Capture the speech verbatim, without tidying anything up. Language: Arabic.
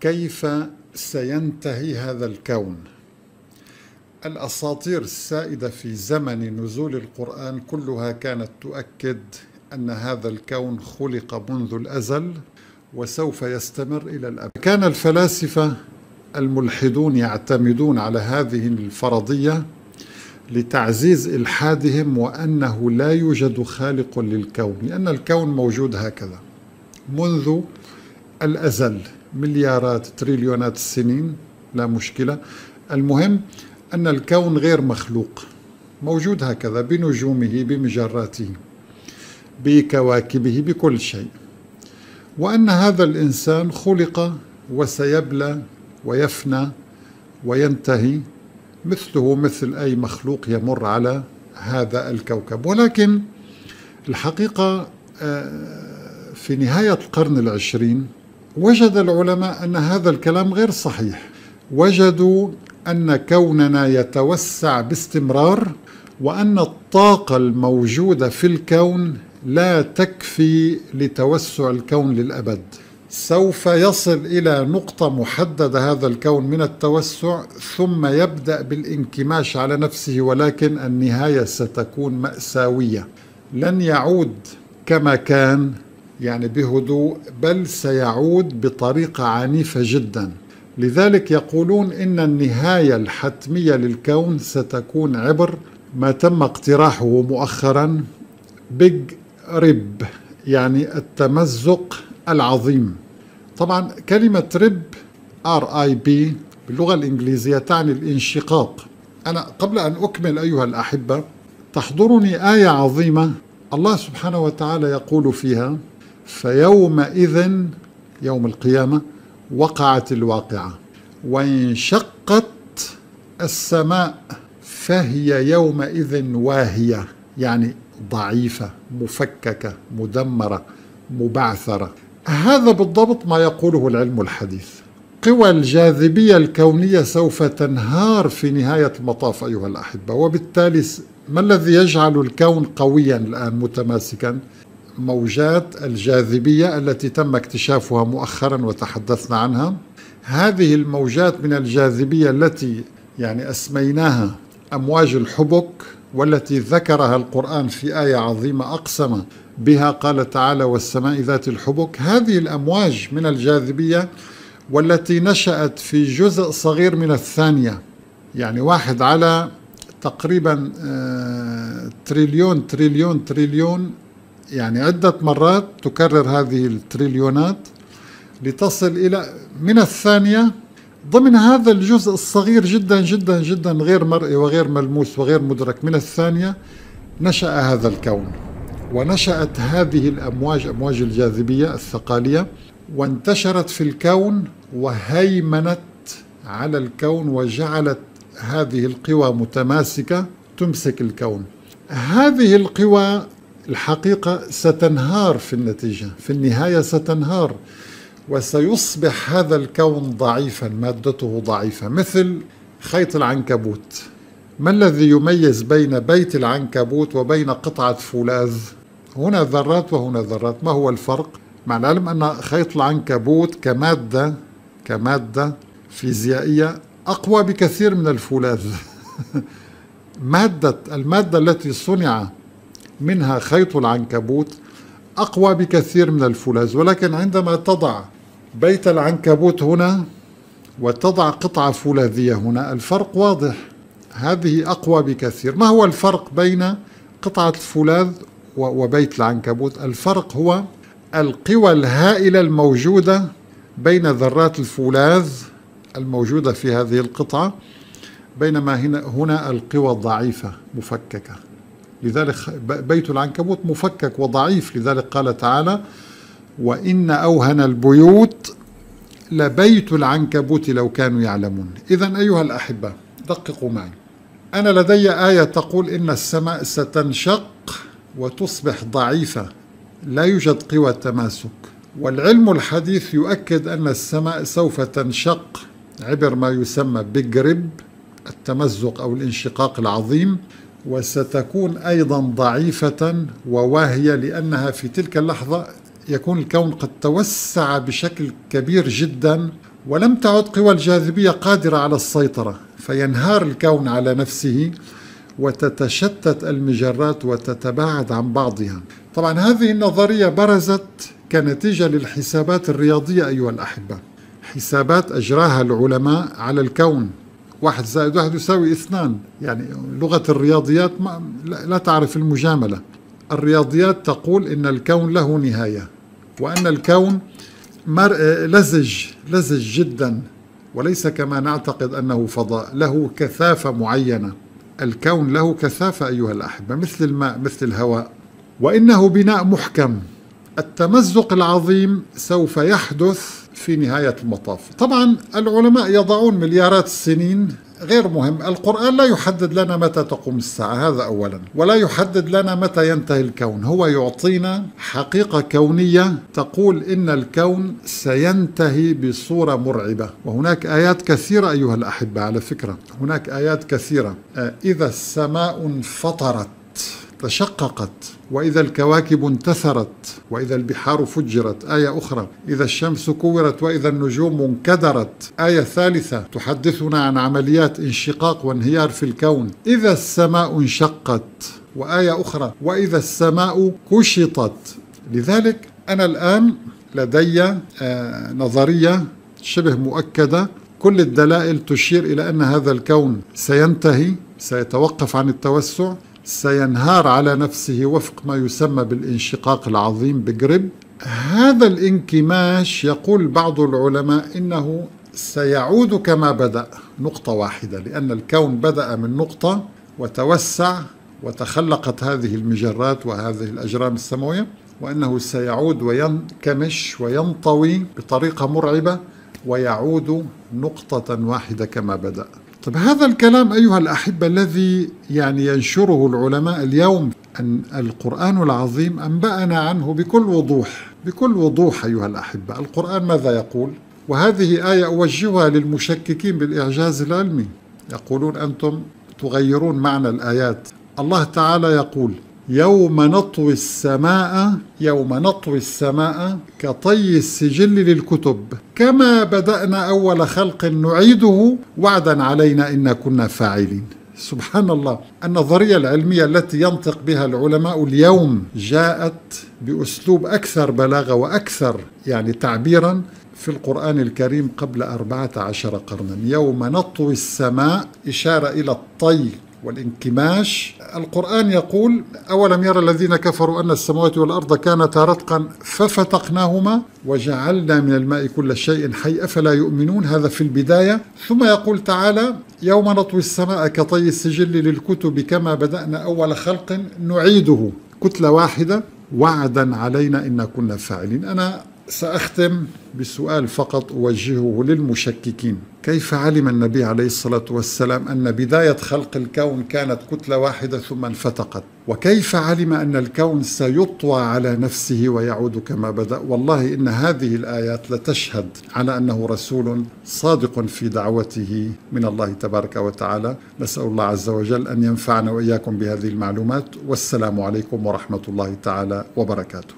كيف سينتهي هذا الكون؟ الأساطير السائدة في زمن نزول القرآن كلها كانت تؤكد أن هذا الكون خلق منذ الأزل وسوف يستمر إلى الأبد. كان الفلاسفة الملحدون يعتمدون على هذه الفرضية لتعزيز إلحادهم وأنه لا يوجد خالق للكون، لأن الكون موجود هكذا منذ الأزل، مليارات تريليونات السنين، لا مشكلة. المهم أن الكون غير مخلوق، موجود هكذا بنجومه، بمجراته، بكواكبه، بكل شيء، وأن هذا الإنسان خلق وسيبلى ويفنى وينتهي مثله مثل أي مخلوق يمر على هذا الكوكب. ولكن الحقيقة في نهاية القرن العشرين وجد العلماء أن هذا الكلام غير صحيح. وجدوا أن كوننا يتوسع باستمرار، وأن الطاقة الموجودة في الكون لا تكفي لتوسع الكون للأبد، سوف يصل إلى نقطة محددة هذا الكون من التوسع، ثم يبدأ بالانكماش على نفسه، ولكن النهاية ستكون مأساوية، لن يعود كما كان يعني بهدوء، بل سيعود بطريقة عنيفة جدا. لذلك يقولون إن النهاية الحتمية للكون ستكون عبر ما تم اقتراحه مؤخرا بيج ريب، يعني التمزق العظيم. طبعا كلمة ريب آر آي بي باللغة الإنجليزية تعني الانشقاق. أنا قبل أن أكمل أيها الأحبة تحضرني آية عظيمة الله سبحانه وتعالى يقول فيها: فيومئذ، يوم القيامة، وقعت الواقعة وانشقت السماء فهي يومئذ واهية، يعني ضعيفة، مفككة، مدمرة، مبعثرة. هذا بالضبط ما يقوله العلم الحديث. قوى الجاذبية الكونية سوف تنهار في نهاية المطاف أيها الأحبة، وبالتالي ما الذي يجعل الكون قويا الآن متماسكا؟ موجات الجاذبية التي تم اكتشافها مؤخرا وتحدثنا عنها. هذه الموجات من الجاذبية التي يعني أسميناها أمواج الحبك، والتي ذكرها القرآن في آية عظيمة أقسم بها، قال تعالى: والسماء ذات الحبك. هذه الأمواج من الجاذبية والتي نشأت في جزء صغير من الثانية، يعني واحد على تقريبا تريليون تريليون تريليون، يعني عدة مرات تكرر هذه التريليونات لتصل إلى من الثانية. ضمن هذا الجزء الصغير جدا جدا جدا غير مرئي وغير ملموس وغير مدرك من الثانية نشأ هذا الكون، ونشأت هذه الأمواج، أمواج الجاذبية الثقالية، وانتشرت في الكون وهيمنت على الكون، وجعلت هذه القوى متماسكة تمسك الكون. هذه القوى الحقيقة ستنهار في النتيجة، في النهاية ستنهار، وسيصبح هذا الكون ضعيفا، مادته ضعيفة، مثل خيط العنكبوت. ما الذي يميز بين بيت العنكبوت وبين قطعة فولاذ؟ هنا ذرات وهنا ذرات، ما هو الفرق؟ مع العلم أن خيط العنكبوت كمادة كمادة فيزيائية أقوى بكثير من الفولاذ. مادة المادة التي صنع منها خيط العنكبوت أقوى بكثير من الفولاذ، ولكن عندما تضع بيت العنكبوت هنا وتضع قطعة فولاذية هنا الفرق واضح، هذه أقوى بكثير. ما هو الفرق بين قطعة الفولاذ وبيت العنكبوت؟ الفرق هو القوى الهائلة الموجودة بين ذرات الفولاذ الموجودة في هذه القطعة، بينما هنا هنا القوى ضعيفة مفككة. لذلك بيت العنكبوت مفكك وضعيف، لذلك قال تعالى: وإن أوهن البيوت لبيت العنكبوت لو كانوا يعلمون. إذن أيها الأحبة دققوا معي، أنا لدي آية تقول إن السماء ستنشق وتصبح ضعيفة، لا يوجد قوى تماسك، والعلم الحديث يؤكد أن السماء سوف تنشق عبر ما يسمى بيج ريب، التمزق أو الانشقاق العظيم، وستكون أيضا ضعيفة وواهية، لأنها في تلك اللحظة يكون الكون قد توسع بشكل كبير جدا ولم تعد قوى الجاذبية قادرة على السيطرة، فينهار الكون على نفسه وتتشتت المجرات وتتباعد عن بعضها. طبعا هذه النظرية برزت كنتيجة للحسابات الرياضية أيها الأحبة، حسابات أجراها العلماء على الكون، واحد زائد واحد يساوي اثنان، يعني لغة الرياضيات لا تعرف المجاملة. الرياضيات تقول إن الكون له نهاية، وأن الكون لزج لزج جدا، وليس كما نعتقد أنه فضاء، له كثافة معينة. الكون له كثافة أيها الأحبة، مثل الماء مثل الهواء، وإنه بناء محكم. التمزق العظيم سوف يحدث في نهاية المطاف. طبعا العلماء يضعون مليارات السنين، غير مهم. القرآن لا يحدد لنا متى تقوم الساعة، هذا أولا، ولا يحدد لنا متى ينتهي الكون. هو يعطينا حقيقة كونية تقول إن الكون سينتهي بصورة مرعبة. وهناك آيات كثيرة أيها الأحبة، على فكرة هناك آيات كثيرة. إذا السماء انفطرت تشققت، وإذا الكواكب انتثرت، وإذا البحار فجرت، آية أخرى. إذا الشمس كورت، وإذا النجوم انكدرت، آية ثالثة تحدثنا عن عمليات انشقاق وانهيار في الكون. إذا السماء انشقت، وآية أخرى. وإذا السماء كشطت. لذلك أنا الآن لدي نظرية شبه مؤكدة، كل الدلائل تشير إلى أن هذا الكون سينتهي، سيتوقف عن التوسع، سينهار على نفسه وفق ما يسمى بالانشقاق العظيم بقرب. هذا الانكماش يقول بعض العلماء إنه سيعود كما بدأ، نقطة واحدة، لأن الكون بدأ من نقطة وتوسع وتخلقت هذه المجرات وهذه الأجرام السماوية، وأنه سيعود وينكمش وينطوي بطريقة مرعبة ويعود نقطة واحدة كما بدأ. طب هذا الكلام أيها الأحبة الذي يعني ينشره العلماء اليوم، أن القرآن العظيم أنبأنا عنه بكل وضوح، بكل وضوح أيها الأحبة. القرآن ماذا يقول؟ وهذه آية أوجهها للمشككين بالإعجاز العلمي، يقولون أنتم تغيرون معنى الآيات. الله تعالى يقول: يوم نطوي السماء، يوم نطوي السماء كطي السجل للكتب، كما بدأنا أول خلق نعيده وعدا علينا إن كنا فاعلين. سبحان الله، النظرية العلمية التي ينطق بها العلماء اليوم جاءت بأسلوب أكثر بلاغة وأكثر يعني تعبيرا في القرآن الكريم قبل أربعة عشر قرنا. يوم نطوي السماء إشارة إلى الطي والانكماش. القرآن يقول: أولم يرى الذين كفروا أن السماوات والأرض كانتا رتقا ففتقناهما وجعلنا من الماء كل شيء حي أفلا يؤمنون. هذا في البداية. ثم يقول تعالى: يوم نطوي السماء كطي السجل للكتب كما بدأنا أول خلق نعيده، كتلة واحدة، وعدا علينا إن كنا فاعلين. أنا سأختم بسؤال فقط أوجهه للمشككين: كيف علم النبي عليه الصلاة والسلام أن بداية خلق الكون كانت كتلة واحدة ثم انفتقت؟ وكيف علم أن الكون سيطوى على نفسه ويعود كما بدأ؟ والله إن هذه الآيات لتشهد على أنه رسول صادق في دعوته من الله تبارك وتعالى. نسأل الله عز وجل أن ينفعنا وإياكم بهذه المعلومات، والسلام عليكم ورحمة الله تعالى وبركاته.